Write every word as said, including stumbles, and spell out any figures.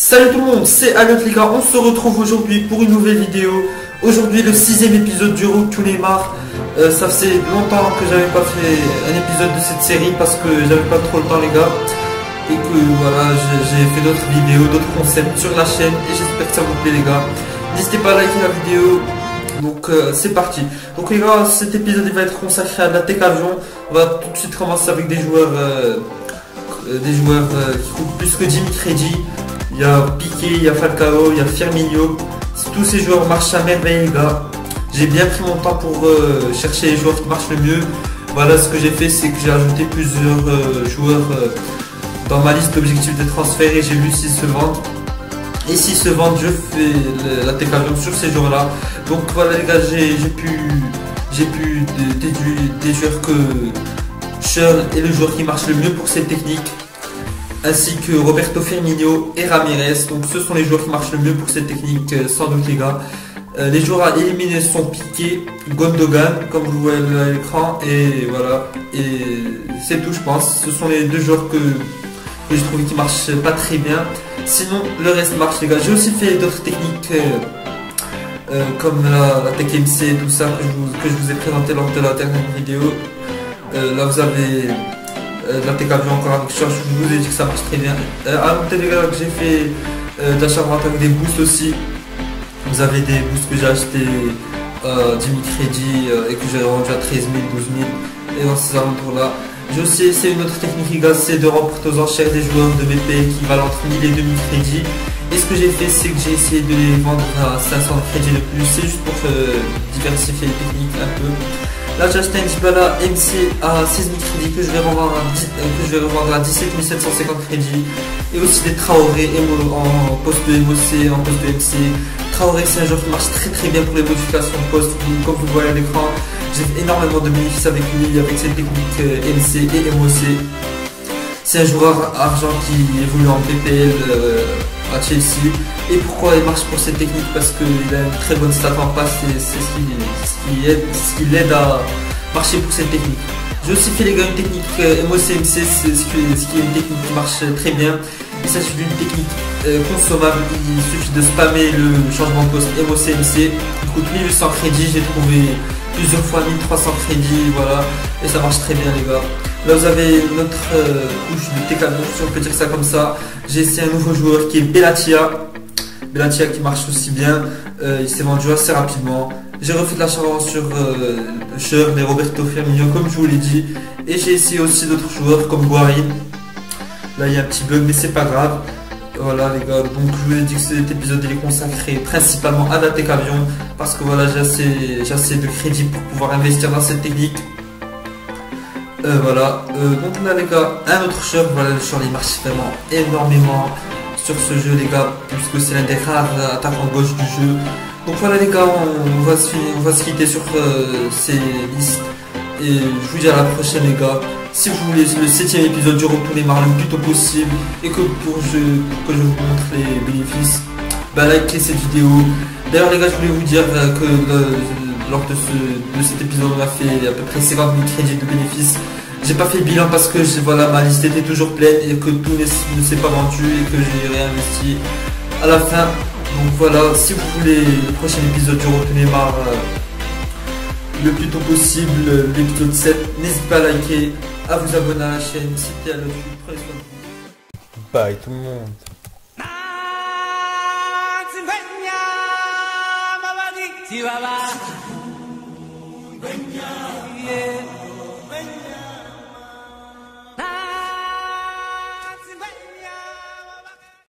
Salut tout le monde, c'est Alot les gars, on se retrouve aujourd'hui pour une nouvelle vidéo. Aujourd'hui le sixième épisode du Road to Neymar. euh, Ça faisait longtemps que j'avais pas fait un épisode de cette série parce que j'avais pas trop le temps les gars. Et que voilà, j'ai fait d'autres vidéos, d'autres concepts sur la chaîne. Et j'espère que ça vous plaît les gars. N'hésitez pas à liker la vidéo. Donc euh, c'est parti. Donc les gars, cet épisode il va être consacré à l'attaque avion. On va tout de suite commencer avec des joueurs euh, Des joueurs euh, qui coûtent plus que dix mille crédits. Il y a Piqué, il y a Falcao, il y a Firmino. Tous ces joueurs marchent à merveille les gars. J'ai bien pris mon temps pour euh, chercher les joueurs qui marchent le mieux. Voilà, ce que j'ai fait c'est que j'ai ajouté plusieurs euh, joueurs euh, dans ma liste d'objectifs de transfert. Et j'ai vu s'ils se vendent. Et s'ils se vendent, je fais la télévision sur ces joueurs là. Donc voilà les gars, j'ai pu j'ai pu déduire des joueurs que Schürrle est le joueur qui marche le mieux pour cette technique, ainsi que Roberto Firmino et Ramirez. Donc ce sont les joueurs qui marchent le mieux pour cette technique sans doute les gars. Euh, les joueurs à éliminer sont Piqué, Gondogan comme vous voyez à l'écran, et voilà, et c'est tout je pense. Ce sont les deux joueurs que, que je trouve qui marchent pas très bien, sinon le reste marche les gars. J'ai aussi fait d'autres techniques euh, euh, comme la, la tech M C et tout ça que je, vous, que je vous ai présenté lors de la dernière vidéo. Euh, là vous avez Euh, la tech avion encore avec Schürrle, je vous ai dit que ça marche très bien. Euh, à noter les gars que j'ai fait euh, d'achat avec des boosts aussi. Vous avez des boosts que j'ai acheté euh, dix mille crédits euh, et que j'ai rendu à treize mille, douze mille et dans ces alentours là. J'ai aussi essayé une autre technique les gars, c'est de remporter aux enchères des joueurs de B P qui valent entre mille et deux mille crédits. Et ce que j'ai fait c'est que j'ai essayé de les vendre à cinq cents crédits de plus, c'est juste pour euh, diversifier les techniques un peu. Là j'ai acheté un Dybala M C à seize mille crédits que je vais revendre à, à dix-sept mille sept cent cinquante crédits. Et aussi des Traoré en poste de M O C, en poste de M C. Traoré c'est un joueur qui marche très très bien pour les modifications poste, comme vous voyez à l'écran. J'ai fait énormément de bénéfices avec lui, avec ses techniques M C et M O C. C'est un joueur argent qui évolue en P P L euh, à Chelsea. Et pourquoi il marche pour cette technique? Parce qu'il a une très bonne stat en passe et c'est ce qui l'aide à marcher pour cette technique. J'ai aussi fait les gars une technique euh, M O C M C, c'est ce qui est une technique qui marche très bien. Il s'agit d'une technique euh, consommable, il suffit de spammer le changement de poste M O C M C. Il coûte mille huit cents crédits, j'ai trouvé plusieurs fois mille trois cents crédits, voilà, et ça marche très bien les gars. Là vous avez notre euh, couche de T K, si on peut dire ça comme ça. J'ai essayé un nouveau joueur qui est Bellatia. Bellatia qui marche aussi bien, euh, il s'est vendu assez rapidement. J'ai refait de la charge sur euh, Schürrle et Roberto Firmino comme je vous l'ai dit. Et j'ai essayé aussi d'autres joueurs comme Guarin. Là il y a un petit bug mais c'est pas grave. Voilà les gars, donc je vous ai dit que cet épisode il est consacré principalement à la tech avion. Parce que voilà, j'ai assez, assez de crédit pour pouvoir investir dans cette technique. Euh, voilà, euh, donc là les gars, un autre Schürrle, voilà le Schürrle il marche vraiment énormément sur ce jeu les gars, puisque c'est l'un des rares attaques en gauche du jeu. Donc voilà les gars, on va se, on va se quitter sur euh, ces listes. Et je vous dis à la prochaine les gars. Si vous voulez le septième épisode du Road to Neymar le plus tôt possible et que pour je, que je vous montre les bénéfices, bah likez cette vidéo. D'ailleurs les gars, je voulais vous dire que euh, lors de, ce, de cet épisode on a fait à peu près cinquante mille crédits de bénéfices. J'ai pas fait le bilan parce que voilà, ma liste était toujours pleine et que tout ne s'est pas vendu et que j'ai réinvesti à la fin. Donc voilà, si vous voulez le prochain épisode du Road to Neymar euh, le plus tôt possible, l'épisode sept, n'hésitez pas à liker, à vous abonner à la chaîne, c'était à l'autre, prenez soin de vous. Bye tout le monde. Si va va